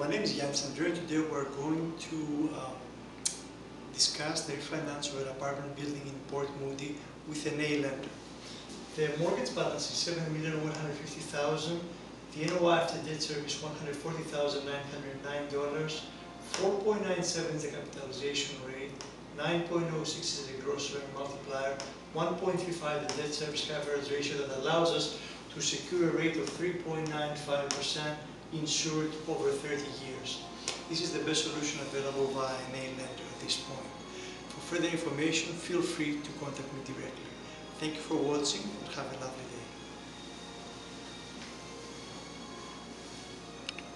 my name is Yiannis Andreou. Today we're going to discuss the refinance of an apartment building in Port Moody with an A lender. The mortgage balance is $7,150,000. The NOI after debt service $140,909. 4.97 is the capitalization rate. 9.06 is the gross rent multiplier. 1.35 the debt service coverage ratio that allows us to secure a rate of 3.95% insured over 30 years. This is the best solution available by an A lender at this point. For further information, feel free to contact me directly. Thank you for watching and have a lovely day.